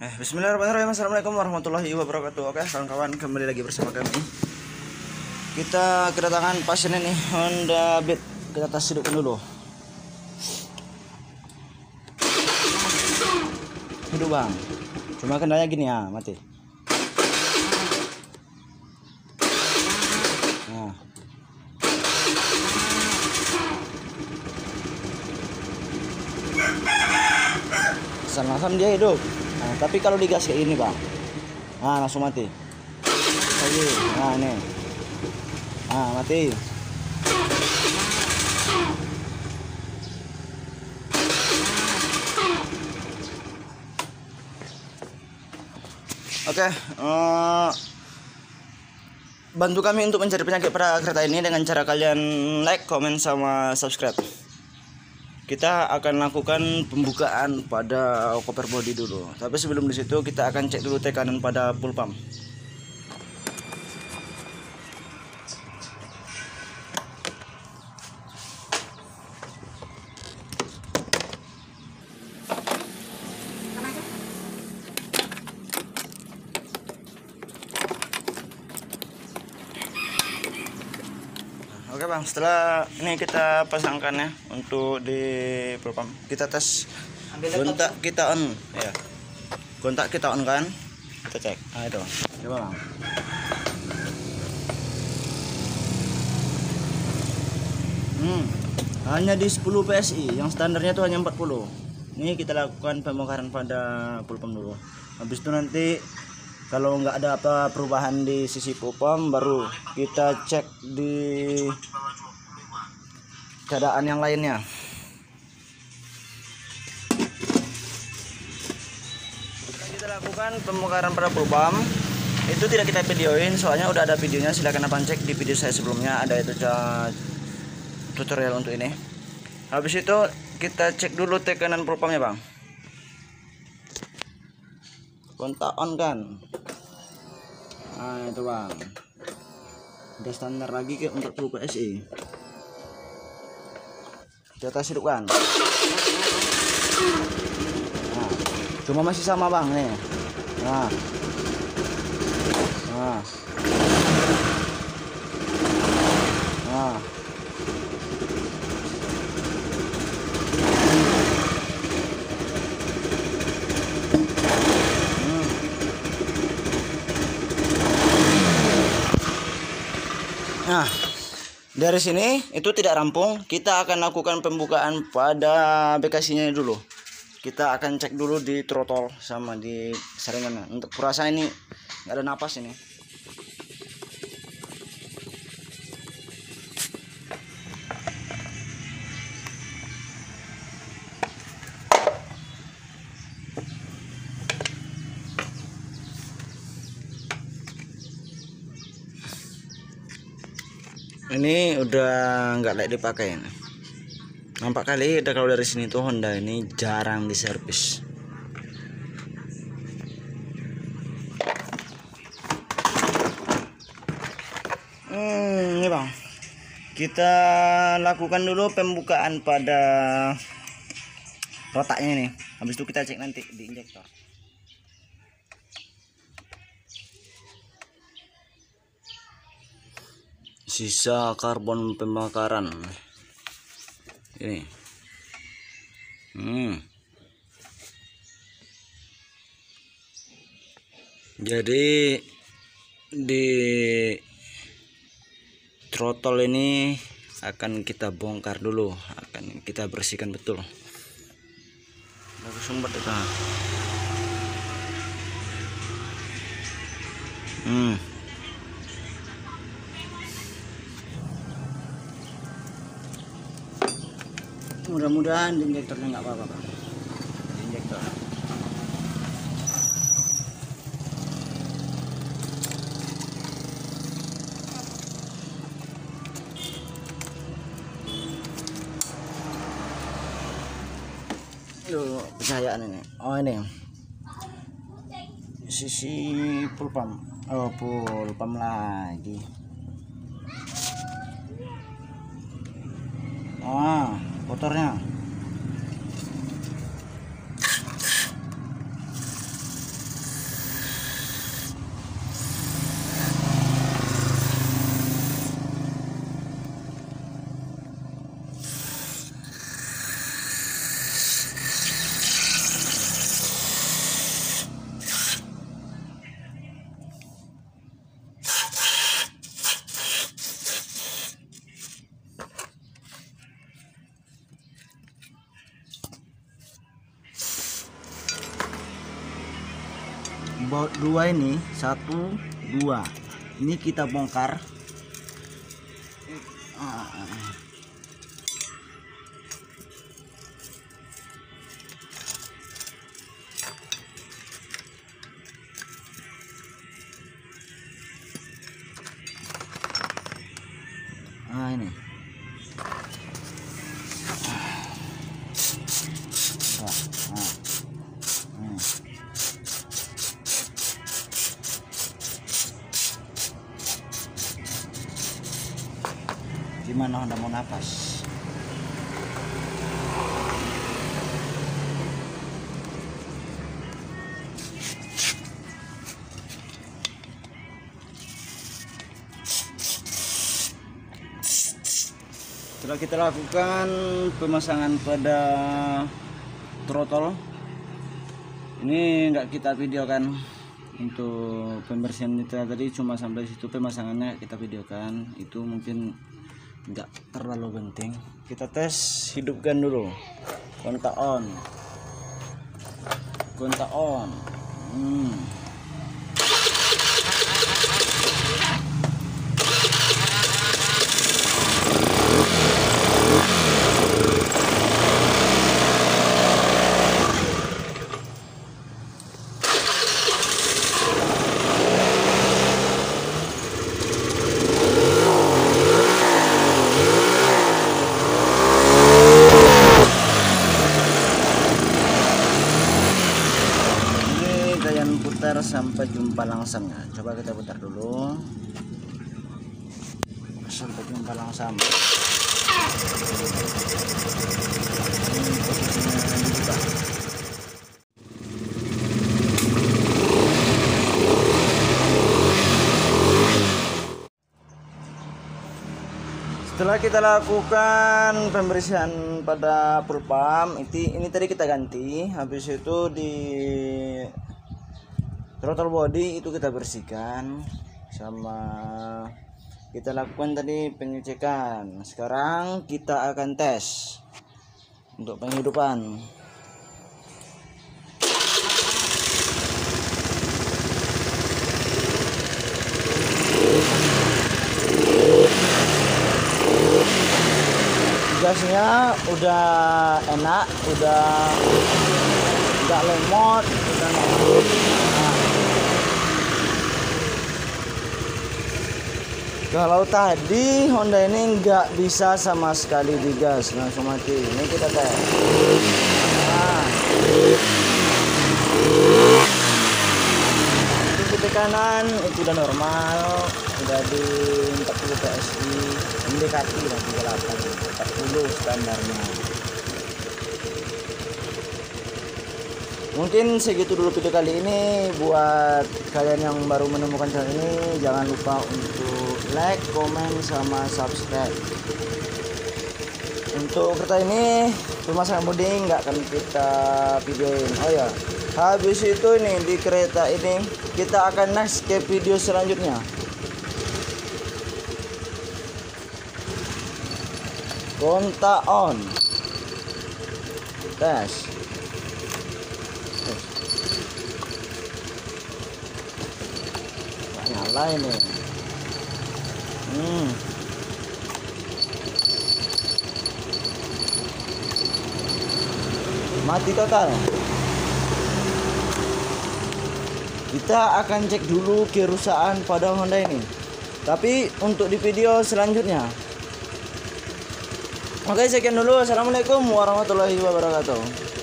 Bismillahirrahmanirrahim. Assalamualaikum warahmatullahi wabarakatuh. Oke kawan-kawan, kembali lagi bersama kami. Kita kedatangan pasien ini Honda Beat. Kita tes hidupkan dulu. Hidup bang. Cuma kendalanya gini ya, mati. Nah. Langsung dia hidup. Nah, tapi kalau digas kayak ini bang, nah langsung mati. Lagi, nah ini, nah mati. Oke, bantu kami untuk mencari penyakit pada kereta ini dengan cara kalian like, komen, sama subscribe. Kita akan lakukan pembukaan pada koper body dulu. Tapi sebelum di situ kita akan cek dulu tekanan pada pull pump. Oke bang, setelah ini kita pasangkan ya untuk di pull pump. Kita tes kontak kita on ya. Kontak kita on kan? Kita cek. Nah itu. Coba bang. Hanya di 10 PSI, yang standarnya itu hanya 40. Ini kita lakukan pembongkaran pada pull pump dulu. Habis itu nanti kalau nggak ada apa perubahan di sisi pull pump, baru kita cek di keadaan yang lainnya. Kita lakukan pembongkaran pada pull pump. Itu tidak kita videoin, soalnya udah ada videonya. Silahkan abang cek di video saya sebelumnya, ada itu tutorial untuk ini. Habis itu kita cek dulu tekanan pull pumpnya bang. Kontak on kan, nah itu bang, udah standar lagi ke 40 PSI. Data hidup kan, nah, cuma masih sama bang nih, nah. Nah, dari sini itu tidak rampung. Kita akan lakukan pembukaan pada BKC-nya dulu. Kita akan cek dulu di trotol sama di saringannya. Untuk kurasa ini nggak ada napas ini. Ini udah nggak layak dipakai. Nampak kali udah, kalau dari sini tuh Honda ini jarang diservis. Ini bang, kita lakukan dulu pembukaan pada rotaknya nih. Habis itu kita cek nanti di injektor. Sisa karbon pembakaran ini. Jadi di trotol ini akan kita bongkar dulu, akan kita bersihkan betul dari sumber kita. Mudah-mudahan di injektornya nggak apa-apa. Injektor. Loh, pencahayaan ini. Oh ini. Sisi pull pump. Oh pull pump lagi. Ah. Oh. Motornya dua ini, 1, 2. Ini kita bongkar. Nah, ini. Gimana Honda mau nafas? Setelah kita lakukan pemasangan pada trotol, ini enggak kita videokan untuk pembersihan nitral tadi, cuma sampai situ pemasangannya kita videokan. Itu mungkin enggak terlalu penting. Kita tes, hidupkan dulu kontak on. Kontak on. Sampai jumpa langsung ya. Coba kita putar dulu. Sampai jumpa langsung. Setelah kita lakukan pembersihan pada full pump, ini tadi kita ganti. Habis itu di throttle body itu kita bersihkan, sama kita lakukan tadi pengecekan. Sekarang kita akan tes untuk penghidupan. Gasnya udah enak, udah nggak lemot, udah kalau tadi Honda ini nggak bisa sama sekali digas, langsung mati. Ini kita tes. Untuk tekanan itu udah normal, udah di 40 PSI, mendekati udah 38, 40 standarnya. Mungkin segitu dulu video kali ini. Buat kalian yang baru menemukan channel ini, jangan lupa untuk like, komen, sama subscribe. Untuk kereta ini pemasangan bodi nggak akan kita videoin. Oh ya, habis itu nih di kereta ini kita akan next ke video selanjutnya. Kontak on, tes. Nyala ini. Mati total. Kita akan cek dulu kerusakan pada Honda ini, tapi untuk di video selanjutnya. Oke, sekian dulu. Assalamualaikum warahmatullahi wabarakatuh.